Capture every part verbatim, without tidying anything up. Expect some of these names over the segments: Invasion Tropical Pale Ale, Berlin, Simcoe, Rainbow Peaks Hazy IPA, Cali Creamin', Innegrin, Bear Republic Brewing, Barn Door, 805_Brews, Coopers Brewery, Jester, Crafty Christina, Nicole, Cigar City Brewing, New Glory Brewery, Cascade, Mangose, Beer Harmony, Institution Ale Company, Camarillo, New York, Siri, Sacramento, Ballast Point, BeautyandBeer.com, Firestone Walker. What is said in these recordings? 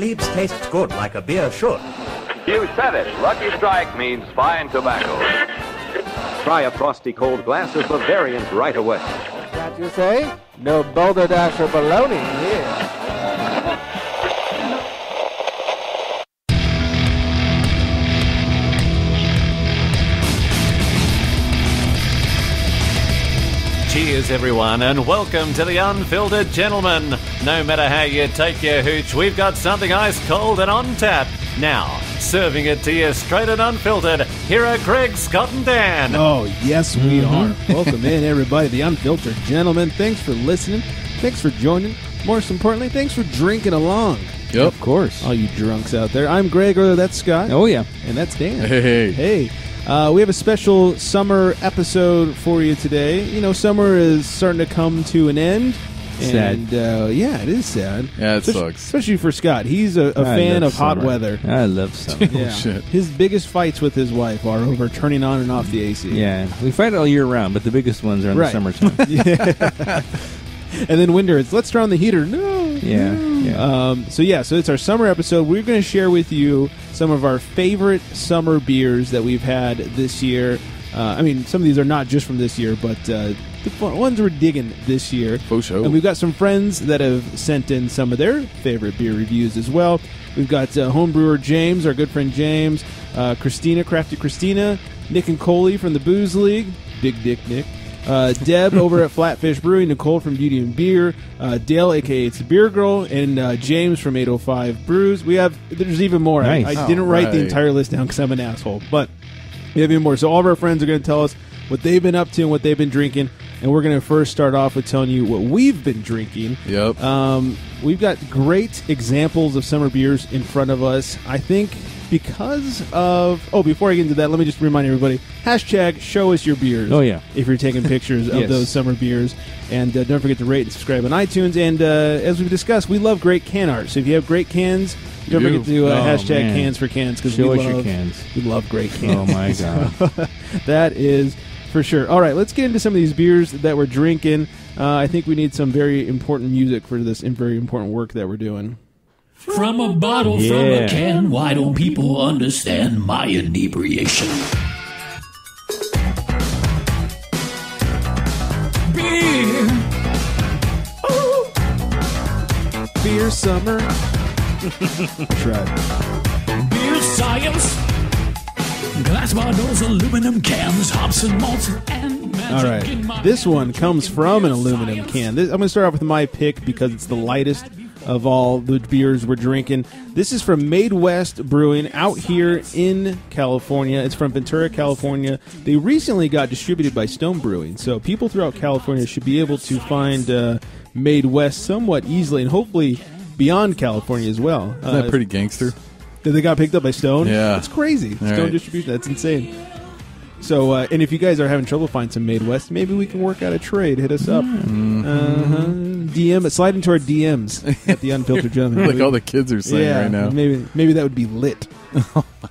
leaves tastes good like a beer should. You said it. Lucky Strike means fine tobacco. Try a frosty cold glass of Bavarian right away. That you say? No boulder dash or baloney here. Cheers everyone and welcome to The Unfiltered Gentlemen. No matter how you take your hooch, we've got something ice cold and on tap. Now, serving it to you straight and unfiltered, here are Greg, Scott and Dan. Oh, yes we mm-hmm. are. Welcome in everybody, The Unfiltered Gentlemen. Thanks for listening. Thanks for joining. Most importantly, thanks for drinking along. Yep. Of course. All you drunks out there. I'm Greg, or that's Scott. Oh yeah. And that's Dan. Hey. Hey. Uh, we have a special summer episode for you today. You know, summer is starting to come to an end. And, sad. Uh, yeah, it is sad. Yeah, it especially, sucks. Especially for Scott. He's a, a fan of summer. Hot weather. I love summer. Yeah. Shit. His biggest fights with his wife are over turning on and off the A C. Yeah, we fight all year round, but the biggest ones are in right. the summertime. Yeah. And then winter, it's let's turn on the heater. No. Yeah. No. yeah. Um, so, yeah, so it's our summer episode. We're going to share with you some of our favorite summer beers that we've had this year. Uh, I mean, some of these are not just from this year, but uh, the ones we're digging this year. For sure. And we've got some friends that have sent in some of their favorite beer reviews as well. We've got uh, homebrewer James, our good friend James, uh, Christina, Crafty Christina, Nick and Coley from the Booze League, Big Dick Nick. Uh, Deb over at Flatfish Brewing, Nicole from Beauty and Beer, uh, Dale, a k a. It's the Beer Girl, and uh, James from eight oh five Brews. We have, there's even more. Nice. I, I oh, didn't write right. the entire list down because I'm an asshole, but we have even more. So all of our friends are going to tell us what they've been up to and what they've been drinking, and we're going to first start off with telling you what we've been drinking. Yep. Um, we've got great examples of summer beers in front of us. I think because of... Oh, before I get into that, let me just remind everybody, hashtag show us your beers. Oh, yeah. If you're taking pictures yes. of those summer beers. And uh, don't forget to rate and subscribe on iTunes. And uh, as we've discussed, we love great can art. So if you have great cans, don't you forget to do uh, oh, hashtag man. cans for cans. Because we love your cans. We love great cans. Oh, my God. That is... for sure. All right, let's get into some of these beers that we're drinking. Uh, I think we need some very important music for this very important work that we're doing. From a bottle, yeah. from a can, why don't people understand my inebriation? Beer! Oh. Beer summer. Try. Beer science. Glass bottles, aluminum cans, hops and malts, and magic. All right, this one comes from an aluminum can. This, I'm going to start off with my pick because it's the lightest of all the beers we're drinking. This is from Made West Brewing out here in California. It's from Ventura, California. They recently got distributed by Stone Brewing, so people throughout California should be able to find uh, Made West somewhat easily, and hopefully beyond California as well. Isn't that uh, pretty gangster? That they got picked up by Stone? Yeah. It's crazy. Stone right. distribution. That's insane. So, uh, and if you guys are having trouble finding some Made West, maybe we can work out a trade. Hit us up. Mm-hmm. Uh-huh. D M, slide into our D Ms at The Unfiltered Gentleman. Like maybe, all the kids are saying yeah, right now. Maybe maybe that would be lit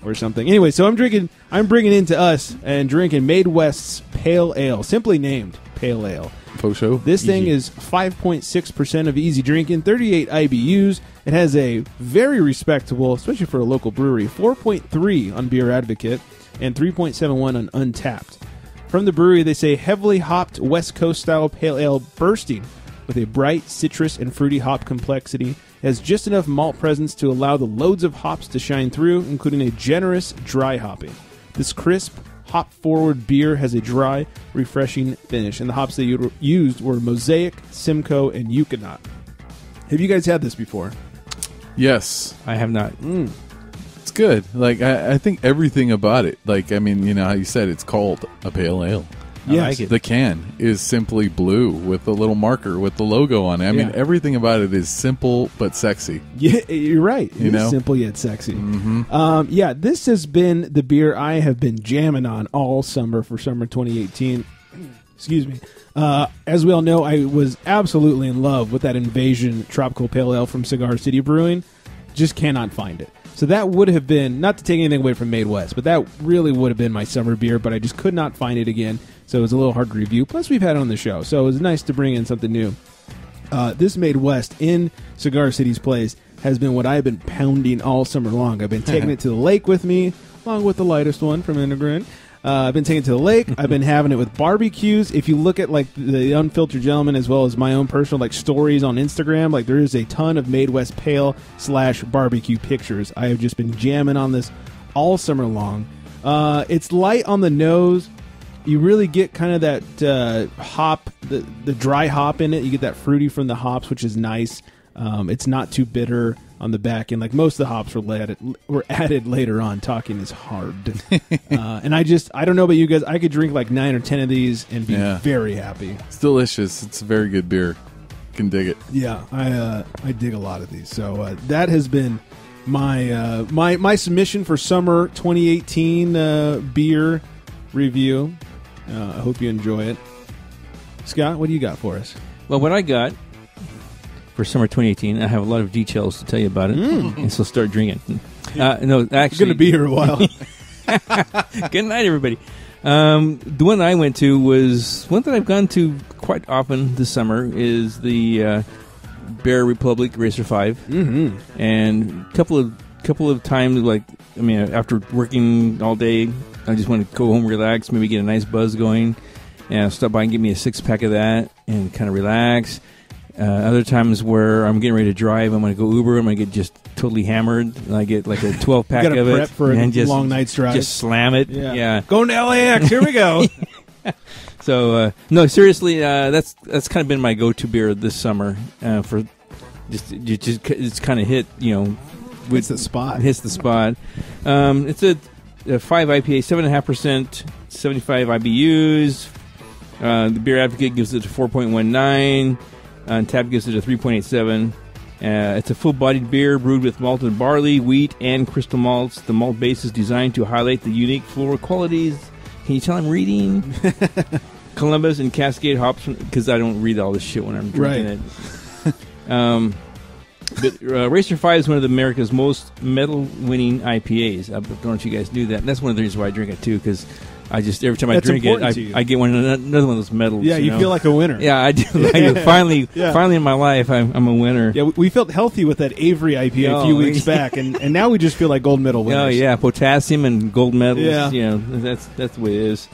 or something. Anyway, so I'm drinking, I'm bringing into us and drinking Made West's Pale Ale, simply named Pale Ale. Show. This thing easy. is five point six percent of easy drinking, thirty-eight I B Us. It has a very respectable, especially for a local brewery, four point three on Beer Advocate and three point seven one on Untapped. From the brewery, they say heavily hopped West Coast-style pale ale bursting with a bright citrus and fruity hop complexity. It has just enough malt presence to allow the loads of hops to shine through, including a generous dry hopping. This crisp, hop-forward beer has a dry, refreshing finish, and the hops they used were Mosaic, Simcoe, and Yukonat. Have you guys had this before? Yes. I have not. Mm. It's good. Like I, I think everything about it, like, I mean, you know how you said it's called a pale ale. Yes. I like it. The can is simply blue with a little marker with the logo on it. I yeah. mean, everything about it is simple but sexy. Yeah, you're right. You know? Simple yet sexy. Mm-hmm. Um, yeah, this has been the beer I have been jamming on all summer for summer twenty eighteen. Excuse me. Uh, as we all know, I was absolutely in love with that Invasion Tropical Pale Ale from Cigar City Brewing. Just cannot find it. So that would have been, not to take anything away from Made West, but that really would have been my summer beer, but I just could not find it again. So it was a little hard to review. Plus, we've had it on the show, so it was nice to bring in something new. Uh, this Made West in Cigar City's place has been what I've been pounding all summer long. I've been taking it to the lake with me, along with the lightest one from Innegrin. Uh, I've been taking it to the lake. I've been having it with barbecues. If you look at like the Unfiltered Gentleman as well as my own personal like stories on Instagram, like there is a ton of Made West Pale slash barbecue pictures. I have just been jamming on this all summer long. Uh, it's light on the nose. You really get kind of that uh, hop, the, the dry hop in it. You get that fruity from the hops, which is nice. Um, it's not too bitter on the back end. Like most of the hops were added, were added later on. Talking is hard. uh, and I just, I don't know about you guys. I could drink like nine or ten of these and be yeah. very happy. It's delicious. It's a very good beer. Can dig it. Yeah, I uh, I dig a lot of these. So uh, that has been my uh, my my submission for summer twenty eighteen uh, beer review. Uh, I hope you enjoy it. Scott, what do you got for us? Well, what I got for summer twenty eighteen, I have a lot of details to tell you about it, mm. and so start drinking. Uh, no, actually, going to be here a while. Good night, everybody. Um, the one I went to was one that I've gone to quite often this summer is the uh, Bear Republic Racer five, mm-hmm. and a couple of couple of times like I mean after working all day. I just want to go home, relax, maybe get a nice buzz going, and stop by and get me a six-pack of that and kind of relax. Uh, other times where I'm getting ready to drive, I'm going to go Uber, I'm going to get just totally hammered, and I get like a twelve-pack of it. You got to prep for a just, long night's drive. Just slam it. Yeah. yeah. Going to L A X. Here we go. so, uh, no, seriously, uh, that's that's kind of been my go-to beer this summer. Uh, for just, just It's kind of hit, you know. Hits the spot. Hits the spot. Um, it's a... five I P A, seven point five percent, seventy-five I B Us. Uh, the Beer Advocate gives it a four point one nine. Untapped gives it a three point eight seven. Uh, it's a full-bodied beer brewed with malted barley, wheat, and crystal malts. The malt base is designed to highlight the unique floral qualities. Can you tell I'm reading? Columbus and Cascade hops, because I don't read all this shit when I'm drinking right. it. um, But uh, Racer five is one of America's most medal-winning I P As. I don't know if you guys knew that. And that's one of the reasons why I drink it, too, because I just every time I That's drink it, I, I get one another one of those medals. Yeah, you, you know? Feel like a winner. Yeah, I do. I do. Finally, yeah. finally in my life, I'm, I'm a winner. Yeah, we felt healthy with that Avery I P A oh, a few weeks back, and, and now we just feel like gold medal winners. Oh, yeah, potassium and gold medals. Yeah. You know, that's, that's the way it is.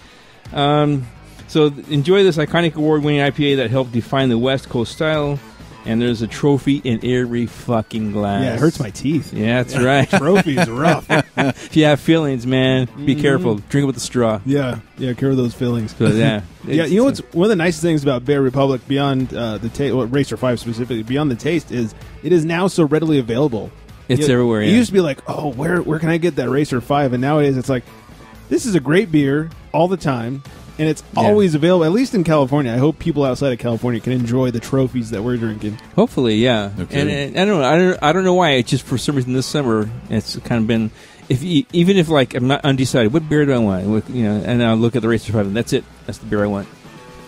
Um, so enjoy this iconic award-winning I P A that helped define the West Coast style. And there's a trophy in every fucking glass. Yeah, it hurts my teeth. Yeah, that's right. Trophy is rough. If you have feelings, man, be mm-hmm. careful. Drink it with a straw. Yeah, yeah, cure those feelings. So, yeah, yeah. You know what's one of the nicest things about Bear Republic beyond uh, the taste, well, Racer five specifically, beyond the taste, is it is now so readily available. It's you know, everywhere. Yeah. It used to be like, oh, where where can I get that Racer five? And nowadays, it's like, this is a great beer all the time. And it's always yeah. available, at least in California. I hope people outside of California can enjoy the trophies that we're drinking. Hopefully, yeah. Okay. And, and I don't know. I don't. I don't know why. It's just for some reason this summer, it's kind of been. If you, even if like I'm not undecided, what beer do I want? What, you know, and I look at the Racer five, and that's it. That's the beer I want.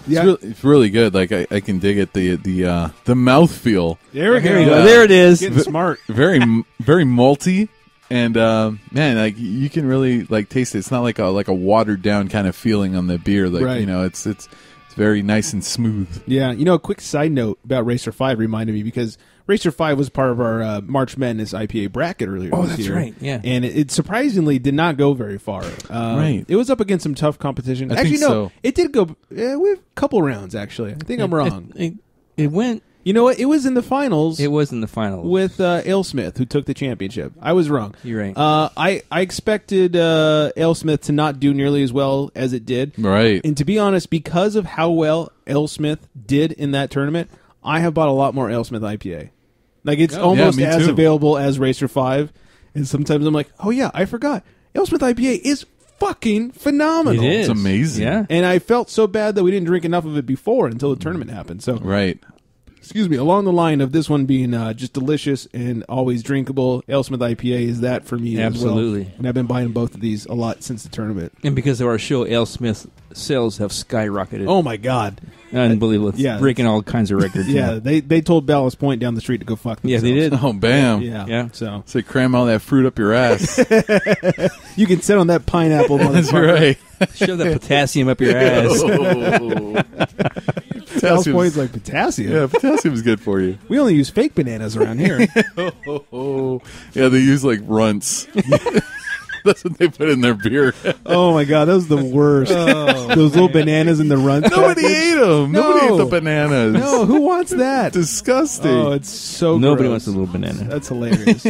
Yeah, it's really, it's really good. Like I, I can dig it. The the uh, the mouthfeel. There we go. Yeah. There it is. Getting v smart. Very very malty. And uh, man, like you can really like taste it. It's not like a like a watered down kind of feeling on the beer. Like right. you know, it's it's it's very nice and smooth. Yeah, you know, a quick side note about Racer five reminded me because Racer five was part of our uh, March Madness I P A bracket earlier. Oh, this that's year. Right. Yeah, and it, it surprisingly did not go very far. Um, right, it was up against some tough competition. I actually, think no, so. It did go. Uh, we have a couple rounds actually. I think it, I'm wrong. It, it, it went. You know what? It was in the finals. It was in the finals. With uh, Ailsmith, who took the championship. I was wrong. You're right. Uh, I, I expected uh, Ailsmith to not do nearly as well as it did. Right. And to be honest, because of how well Ailsmith did in that tournament, I have bought a lot more Ailsmith I P A. Like, it's yeah, almost yeah, as too. available as Racer five. And sometimes I'm like, oh, yeah, I forgot. Ailsmith I P A is fucking phenomenal. It is. It's amazing. Yeah. And I felt so bad that we didn't drink enough of it before until the tournament happened. So Right. Excuse me, along the line of this one being uh, just delicious and always drinkable, Ailsmith I P A is that for me Absolutely. as well. And I've been buying both of these a lot since the tournament. And because of our show, Ailsmith sales have skyrocketed. Oh, my God. Unbelievable. It's yeah. breaking all kinds of records. yeah, yeah, they they told Ballast Point down the street to go fuck themselves. Yeah, they did. Oh, bam. Yeah. yeah. So so cram all that fruit up your ass. You can sit on that pineapple. That's right. Shove that potassium up your ass. Ballast Point's like potassium. Yeah, potassium's good for you. We only use fake bananas around here. oh, oh. Yeah, they use like runts. That's what they put in their beer. Oh, my God. That was the worst. Oh, Those man. little bananas in the runts. Nobody ate them. No. Nobody ate the bananas. No, who wants that? It's disgusting. Oh, it's so Nobody gross. wants a little banana. That's hilarious.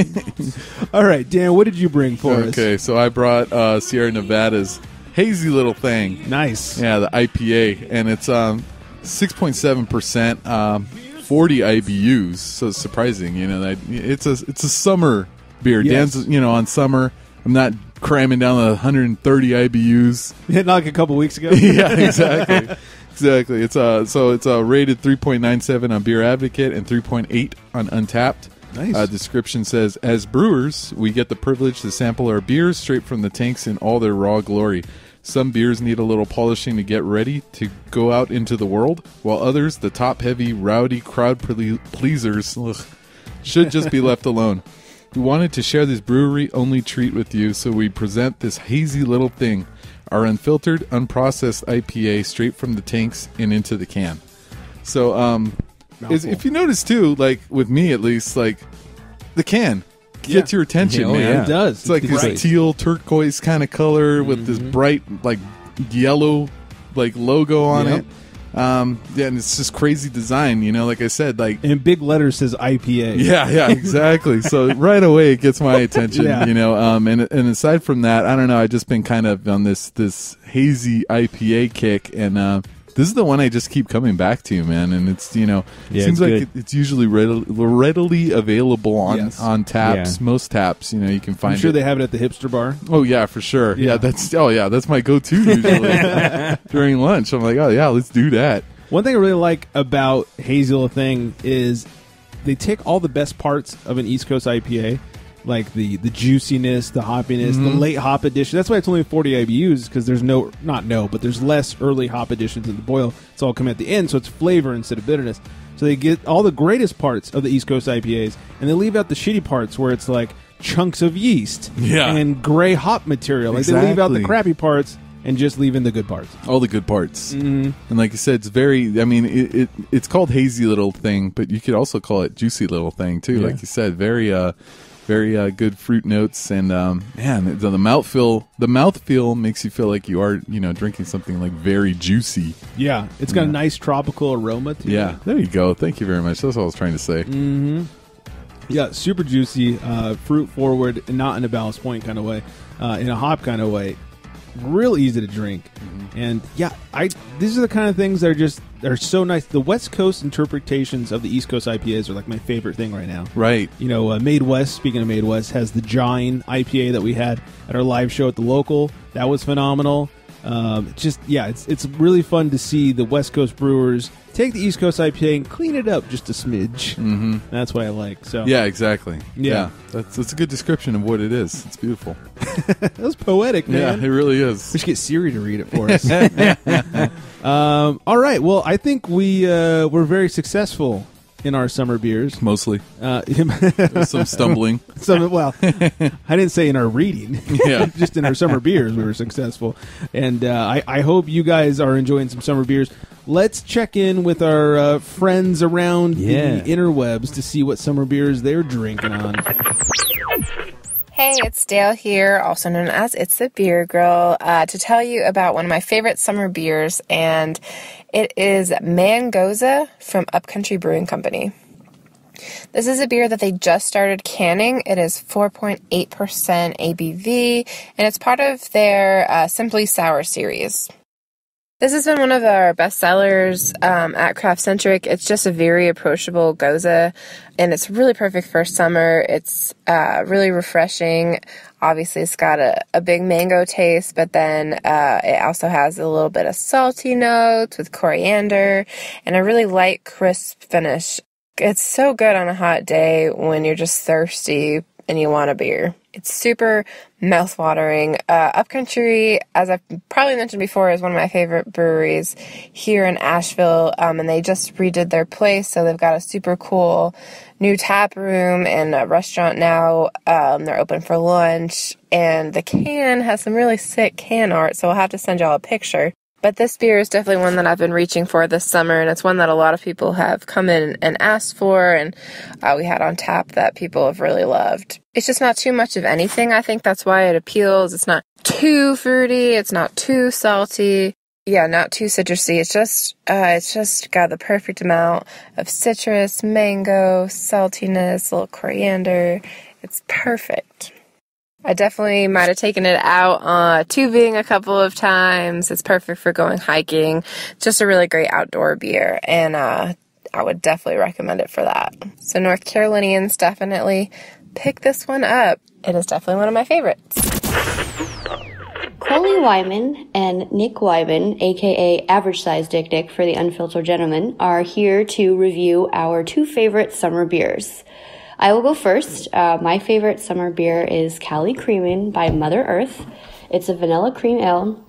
All right, Dan, what did you bring for okay, us? Okay, so I brought uh, Sierra Nevada's Hazy Little Thing. Nice. Yeah, the I P A. And it's um, six point seven percent, um, forty I B Us. So it's surprising. You know, that it's a, it's a summer beer. Yes. Dan's, you know, on summer. I'm not cramming down the one hundred thirty I B Us. Yeah, not like a couple weeks ago. Yeah, exactly. Exactly. It's uh, so it's uh, rated three point nine seven on Beer Advocate and three point eight on Untapped. Nice. Uh, description says, as brewers, we get the privilege to sample our beers straight from the tanks in all their raw glory. Some beers need a little polishing to get ready to go out into the world, while others, the top-heavy, rowdy crowd pleasers, ugh, should just be left alone. We wanted to share this brewery-only treat with you, so we present this Hazy Little Thing, our unfiltered, unprocessed I P A straight from the tanks and into the can. So, um, is, if you notice, too, like, with me at least, like, the can yeah. gets your attention, yeah, oh, man. Yeah. It does. It's, it's like bright. this teal, turquoise kind of color mm-hmm. with this bright, like, yellow, like, logo on yep. it. Um, yeah, and it's just crazy design, you know, like I said, like in big letters says I P A. Yeah, yeah, exactly. So right away it gets my attention, yeah. you know, um, and, and aside from that, I don't know, I've just been kind of on this, this hazy I P A kick, and, uh, this is the one I just keep coming back to, man. And it's, you know, yeah, it seems like it, it's usually readily, readily available on, yes. on taps, yeah. most taps. You know, you can find it. I'm sure it. they have it at the hipster bar. Oh, yeah, for sure. Yeah, yeah that's, oh, yeah, that's my go-to usually during lunch. I'm like, oh, yeah, let's do that. One thing I really like about Hazy Little Thing is they take all the best parts of an East Coast I P A, like the, the juiciness, the hoppiness, mm-hmm. the late hop addition. That's why it's only forty I B Us, because there's no, not no, but there's less early hop additions in the boil. It's all coming at the end, so it's flavor instead of bitterness. So they get all the greatest parts of the East Coast I P As, and they leave out the shitty parts where it's like chunks of yeast yeah. and gray hop material. Like exactly. They leave out the crappy parts and just leave in the good parts. All the good parts. Mm-hmm. And like I said, it's very, I mean, it, it it's called Hazy Little Thing, but you could also call it Juicy Little Thing, too. Yeah. Like you said, very... uh. Very uh, good fruit notes, and um, man, the, the mouth feel the mouth feel makes you feel like you are, you know, drinking something like very juicy. Yeah, it's got yeah. a nice tropical aroma to yeah. it. Yeah, there you go. Thank you very much. That's what I was trying to say. Mm-hmm. Yeah, super juicy, uh, fruit forward, not in a Ballast Point kind of way, uh, in a hop kind of way. Real easy to drink, mm-hmm. and yeah, I these are the kind of things that are just they're so nice. The West Coast interpretations of the East Coast I P As are like my favorite thing right now. Right, you know, uh, Made West. Speaking of Made West, has the Gine I P A that we had at our live show at the local. That was phenomenal. Um, just yeah, it's it's really fun to see the West Coast brewers take the East Coast I P A and clean it up just a smidge. Mm-hmm. That's what I like. So yeah, exactly. Yeah, yeah. That's, that's a good description of what it is. It's beautiful. That was poetic, man. Yeah, it really is. We should get Siri to read it for us. um, all right. Well, I think we uh, we're very successful in our summer beers, mostly. Uh, some stumbling. Some, well, I didn't say in our reading. Yeah, just in our summer beers, we were successful, and uh, I, I hope you guys are enjoying some summer beers. Let's check in with our uh, friends around yeah. the interwebs to see what summer beers they're drinking on. Hey, it's Dale here, also known as It's the Beer Girl, uh, to tell you about one of my favorite summer beers, and it is Mangoza from Upcountry Brewing Company. This is a beer that they just started canning. It is four point eight percent A B V, and it's part of their uh, Simply Sour series. This has been one of our best sellers um, at Craftcentric. It's just a very approachable goza, and it's really perfect for summer. It's uh, really refreshing. Obviously, it's got a, a big mango taste, but then uh, it also has a little bit of salty notes with coriander and a really light, crisp finish. It's so good on a hot day when you're just thirsty and you want a beer. It's super mouthwatering. Uh, Upcountry, as I've probably mentioned before, is one of my favorite breweries here in Asheville, um, and they just redid their place, so they've got a super cool new tap room and a restaurant now. Um, they're open for lunch, and the can has some really sick can art, so I'll have to send y'all a picture. But this beer is definitely one that I've been reaching for this summer, and it's one that a lot of people have come in and asked for, and uh, we had on tap that people have really loved. It's just not too much of anything. I think that's why it appeals. It's not too fruity. It's not too salty. Yeah, not too citrusy. It's just, uh, it's just got the perfect amount of citrus, mango, saltiness, a little coriander. It's perfect. I definitely might have taken it out uh, tubing a couple of times. It's perfect for going hiking. Just a really great outdoor beer, and uh, I would definitely recommend it for that. So North Carolinians, definitely pick this one up. It is definitely one of my favorites. Coley Wyman and Nick Wyman, aka Average Size Dick Dick for the Unfiltered Gentlemen, are here to review our two favorite summer beers. I will go first. Uh, my favorite summer beer is Cali Creamin' by Mother Earth. It's a vanilla cream ale.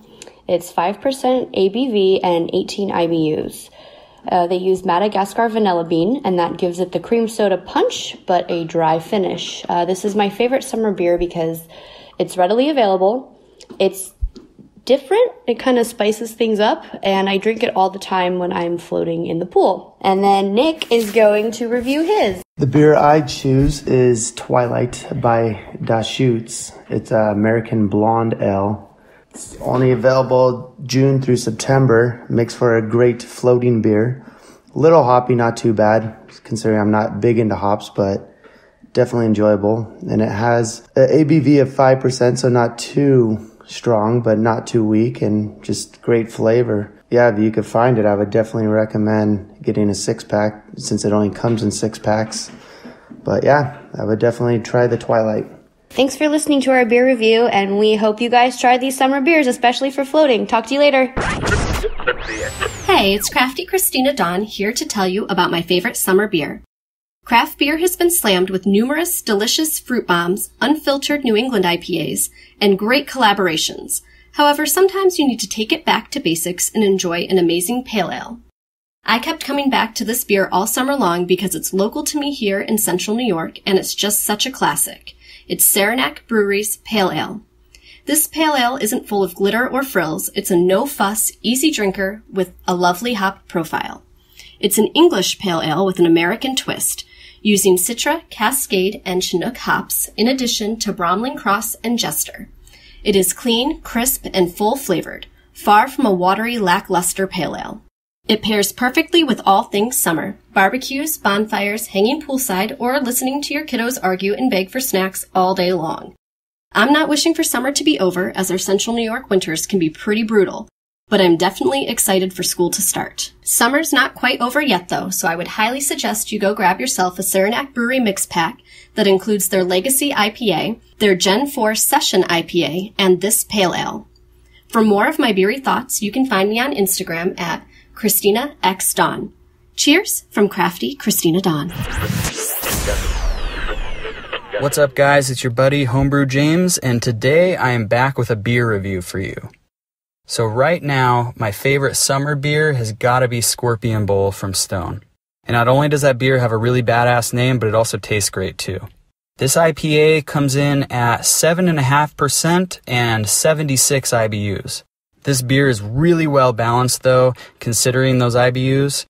It's five percent A B V and eighteen I B Us. Uh, they use Madagascar vanilla bean, and that gives it the cream soda punch, but a dry finish. Uh, this is my favorite summer beer because it's readily available. It's different. It kind of spices things up, and I drink it all the time when I'm floating in the pool. And then Nick is going to review his. The beer I choose is Twilight by Deschutes. It's an American blonde ale. It's only available June through September. Makes for a great floating beer. Little hoppy, not too bad, considering I'm not big into hops, but definitely enjoyable. And it has an A B V of five percent, so not too strong, but not too weak, and just great flavor. Yeah, if you could find it, I would definitely recommend getting a six-pack since it only comes in six packs. But yeah, I would definitely try the Twilight. Thanks for listening to our beer review, and we hope you guys try these summer beers, especially for floating. Talk to you later. Hey, it's Crafty Christina Dawn here to tell you about my favorite summer beer. Craft beer has been slammed with numerous delicious fruit bombs, unfiltered New England I P As, and great collaborations. However, sometimes you need to take it back to basics and enjoy an amazing pale ale. I kept coming back to this beer all summer long because it's local to me here in central New York, and it's just such a classic. It's Saranac Brewery's Pale Ale. This pale ale isn't full of glitter or frills. It's a no-fuss, easy drinker with a lovely hop profile. It's an English pale ale with an American twist, using Citra, Cascade, and Chinook hops, in addition to Bramling Cross and Jester. It is clean, crisp, and full-flavored, far from a watery, lackluster pale ale. It pairs perfectly with all things summer: barbecues, bonfires, hanging poolside, or listening to your kiddos argue and beg for snacks all day long. I'm not wishing for summer to be over, as our central New York winters can be pretty brutal, but I'm definitely excited for school to start. Summer's not quite over yet, though, so I would highly suggest you go grab yourself a Saranac Brewery mix pack that includes their Legacy I P A, their Gen four Session I P A, and this pale ale. For more of my beery thoughts, you can find me on Instagram at Christina X Dawn. Cheers from Crafty Christina Dawn. What's up, guys? It's your buddy Homebrew James, and today I am back with a beer review for you. So right now, my favorite summer beer has got to be Scorpion Bowl from Stone. And not only does that beer have a really badass name, but it also tastes great too. This I P A comes in at seven point five percent and seventy-six I B Us. This beer is really well balanced, though, considering those I B Us.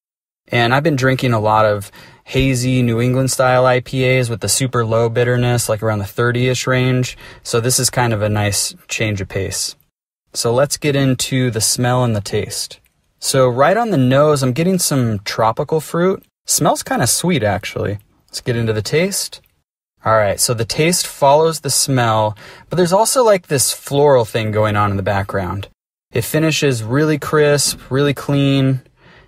And I've been drinking a lot of hazy New England style I P As with the super low bitterness, like around the thirty-ish range. So this is kind of a nice change of pace. So let's get into the smell and the taste. So right on the nose, I'm getting some tropical fruit. Smells kind of sweet, actually. Let's get into the taste. All right, so the taste follows the smell, but there's also like this floral thing going on in the background. It finishes really crisp, really clean,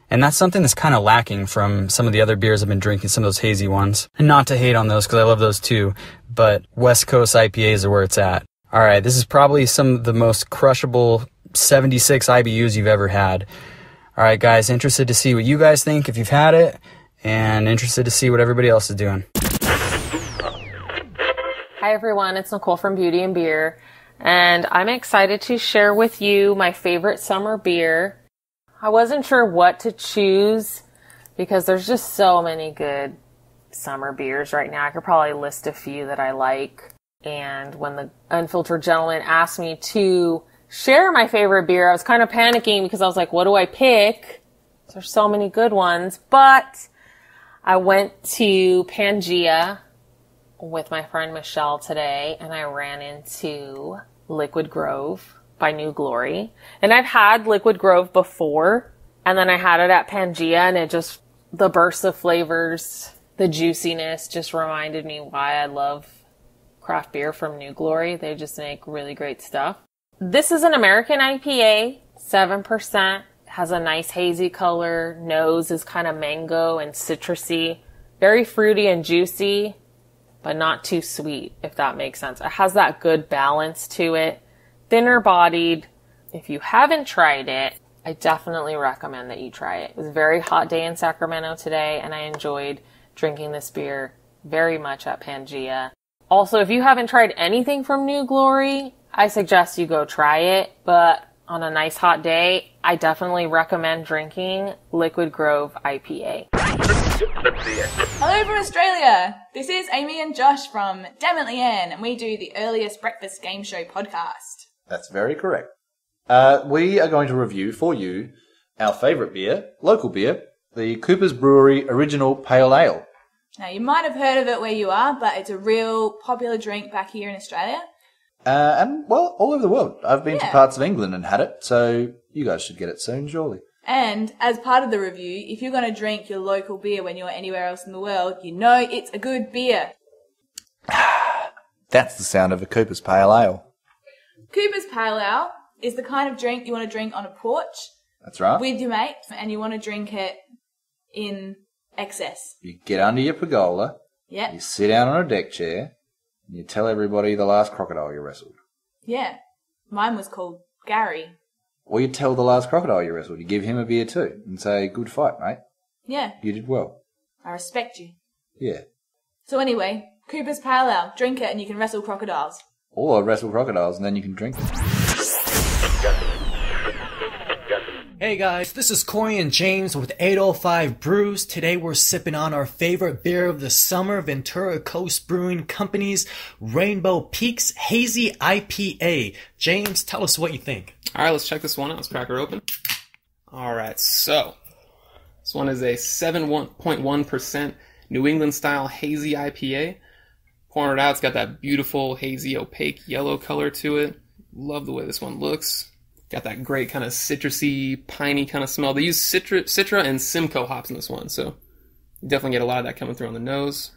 and that's something that's kind of lacking from some of the other beers I've been drinking, some of those hazy ones. And not to hate on those, because I love those too, but West Coast I P As are where it's at. All right, this is probably some of the most crushable seventy-six I B Us you've ever had. All right, guys, interested to see what you guys think if you've had it, and interested to see what everybody else is doing. Hi, everyone. It's Nicole from Beauty and Beer, and I'm excited to share with you my favorite summer beer. I wasn't sure what to choose because there's just so many good summer beers right now. I could probably list a few that I like. And when the Unfiltered Gentleman asked me to share my favorite beer. I was kind of panicking because I was like, what do I pick? There's so many good ones. But I went to Pangea with my friend Michelle today, and I ran into Liquid Grove by New Glory. And I've had Liquid Grove before, and then I had it at Pangea, and it just, the bursts of flavors, the juiciness just reminded me why I love craft beer from New Glory. They just make really great stuff. This is an American I P A, seven percent, has a nice hazy color, nose is kind of mango and citrusy, very fruity and juicy, but not too sweet, if that makes sense. It has that good balance to it. Thinner bodied. If you haven't tried it, I definitely recommend that you try it. It was a very hot day in Sacramento today, and I enjoyed drinking this beer very much at Pangea. Also, if you haven't tried anything from New Glory, I suggest you go try it, but on a nice hot day, I definitely recommend drinking Liquid Grove I P A. Hello from Australia! This is Amy and Josh from Dammit Leanne, and we do the Earliest Breakfast Game Show podcast. That's very correct. Uh, we are going to review for you our favourite beer, local beer, the Cooper's Brewery Original Pale Ale. Now, you might have heard of it where you are, but it's a real popular drink back here in Australia. Uh, and, well, all over the world. I've been yeah. to parts of England and had it, so you guys should get it soon, surely. And as part of the review, if you're going to drink your local beer when you're anywhere else in the world, you know it's a good beer. That's the sound of a Cooper's Pale Ale. Cooper's Pale Ale is the kind of drink you want to drink on a porch. That's right. With your mate, and you want to drink it in excess. You get under your pergola, yep. you sit down on a deck chair, and you tell everybody the last crocodile you wrestled. Yeah. Mine was called Gary. Or you tell the last crocodile you wrestled. You give him a beer too and say, good fight, mate. Yeah. You did well. I respect you. Yeah. So anyway, Cooper's Pale Ale. Drink it and you can wrestle crocodiles. Or wrestle crocodiles and then you can drink them. Hey guys, this is Corey and James with eight oh five Brews. Today we're sipping on our favorite beer of the summer, Ventura Coast Brewing Company's Rainbow Peaks Hazy I P A. James, tell us what you think. All right, let's check this one out. Let's crack her open. All right, so this one is a seven point one percent New England-style hazy I P A. Pouring it out, it's got that beautiful, hazy, opaque yellow color to it. Love the way this one looks. Got that great kind of citrusy, piney kind of smell. They use Citra, Citra and Simcoe hops in this one, so you definitely get a lot of that coming through on the nose.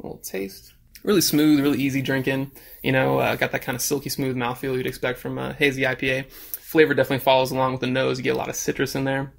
A little taste. Really smooth, really easy drinking. You know, uh, got that kind of silky smooth mouthfeel you'd expect from a hazy I P A. Flavor definitely follows along with the nose. You get a lot of citrus in there.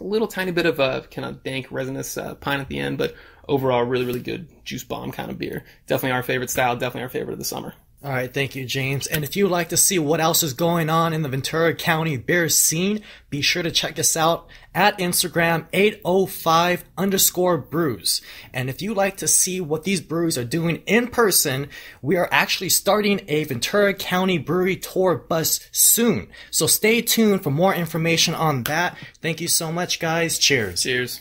A little tiny bit of a kind of dank, resinous uh, pine at the end, but overall, really, really good juice bomb kind of beer. Definitely our favorite style, definitely our favorite of the summer. All right, thank you, James. And if you'd like to see what else is going on in the Ventura County beer scene, be sure to check us out at Instagram, eight oh five underscore brews. And if you'd like to see what these brews are doing in person, we are actually starting a Ventura County brewery tour bus soon. So stay tuned for more information on that. Thank you so much, guys. Cheers. Cheers.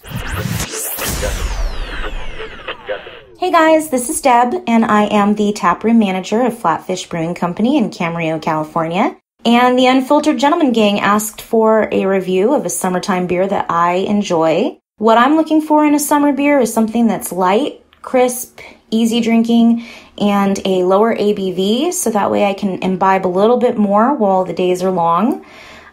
Hey guys, this is Deb, and I am the taproom manager of Flatfish Brewing Company in Camarillo, California. And the Unfiltered Gentlemen gang asked for a review of a summertime beer that I enjoy. What I'm looking for in a summer beer is something that's light, crisp, easy drinking, and a lower A B V, so that way I can imbibe a little bit more while the days are long.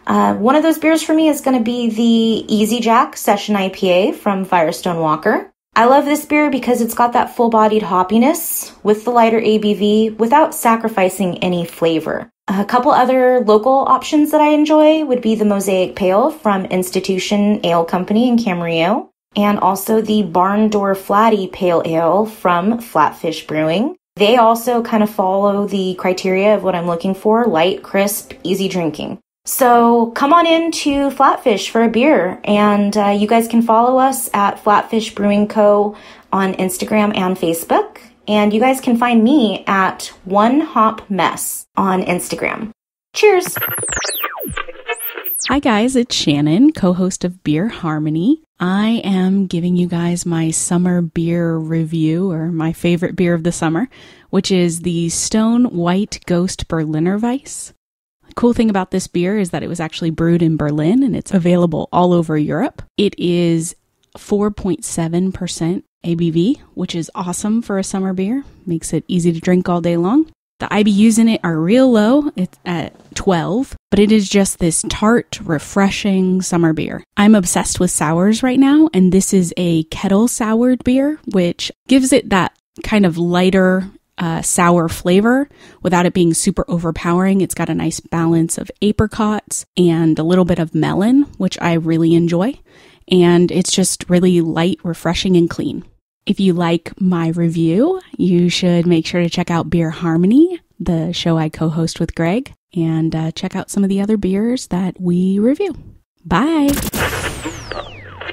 Uh, one of those beers for me is going to be the Easy Jack Session I P A from Firestone Walker. I love this beer because it's got that full-bodied hoppiness with the lighter A B V without sacrificing any flavor. A couple other local options that I enjoy would be the Mosaic Pale from Institution Ale Company in Camarillo, and also the Barn Door Flatty Pale Ale from Flatfish Brewing. They also kind of follow the criteria of what I'm looking for: light, crisp, easy drinking. So come on in to Flatfish for a beer, and uh, you guys can follow us at Flatfish Brewing Co on Instagram and Facebook, and you guys can find me at One Hop Mess on Instagram. Cheers! Hi guys, it's Shannon, co-host of Beer Harmony. I am giving you guys my summer beer review, or my favorite beer of the summer, which is the Stone White Ghost Berliner Weiss. Cool thing about this beer is that it was actually brewed in Berlin and it's available all over Europe. It is four point seven percent A B V, which is awesome for a summer beer. Makes it easy to drink all day long. The I B Us in it are real low, it's at twelve, but it is just this tart, refreshing summer beer. I'm obsessed with sours right now, and this is a kettle soured beer, which gives it that kind of lighter uh, sour flavor without it being super overpowering. It's got a nice balance of apricots and a little bit of melon, which I really enjoy, and it's just really light, refreshing, and clean. If you like my review, you should make sure to check out Beer Harmony, the show I co-host with Greg, and uh, check out some of the other beers that we review. Bye!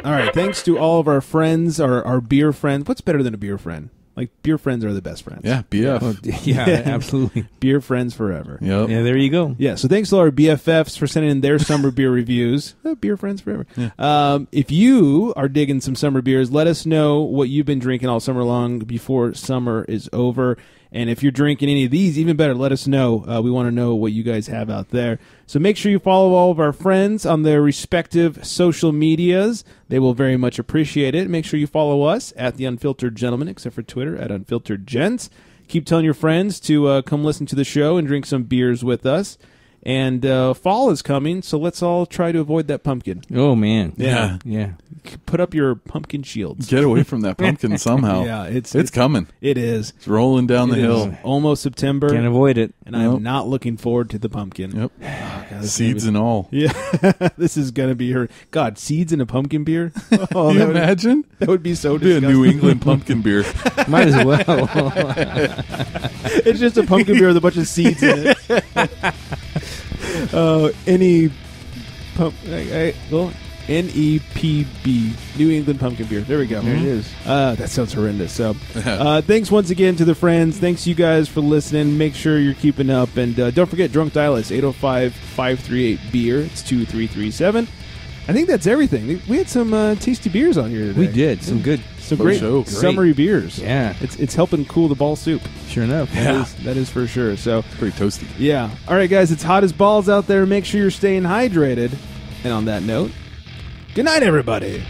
All right, thanks to all of our friends, our, our beer friends. What's better than a beer friend? Like, beer friends are the best friends. Yeah, B F. Oh, yeah, absolutely. Beer friends forever. Yep. Yeah, there you go. Yeah, so thanks to all our B F Fs for sending in their summer beer reviews. Oh, beer friends forever. Yeah. Um, if you are digging some summer beers, let us know what you've been drinking all summer long before summer is over. And if you're drinking any of these, even better, let us know. Uh, we want to know what you guys have out there. So make sure you follow all of our friends on their respective social medias. They will very much appreciate it. Make sure you follow us at The Unfiltered Gentlemen, except for Twitter, at Unfiltered Gents. Keep telling your friends to uh, come listen to the show and drink some beers with us. And uh, fall is coming, so let's all try to avoid that pumpkin. Oh, man. Yeah. Yeah. Put up your pumpkin shields. Get away from that pumpkin somehow. Yeah, it's, it's, it's coming. It is. It's rolling down the it hill. Is. Almost September. Can't avoid it. And nope. I'm not looking forward to the pumpkin. Yep. Oh, God, seeds be... and all. Yeah. This is going to be her. God, seeds in a pumpkin beer? Oh, you that imagine? Would, that would be so disgusting. It'd be a New England pumpkin beer. Might as well. It's just a pumpkin beer with a bunch of seeds in it. Uh, N E pump, I, I, well, N E P B, New England Pumpkin Beer. There we go. There mm-hmm. it is. Uh, that sounds horrendous. So, uh, thanks once again to the friends. Thanks you guys for listening. Make sure you're keeping up. And uh, don't forget, drunk dial us, eight oh five, five three eight, beer. It's two three three seven. I think that's everything. We had some uh, tasty beers on here today. We did. Some good, some great, great summery beers. Yeah. It's it's helping cool the ball soup. Sure enough. Yeah. That is, that is for sure. So it's pretty toasty. Yeah. All right, guys. It's hot as balls out there. Make sure you're staying hydrated. And on that note, good night, everybody.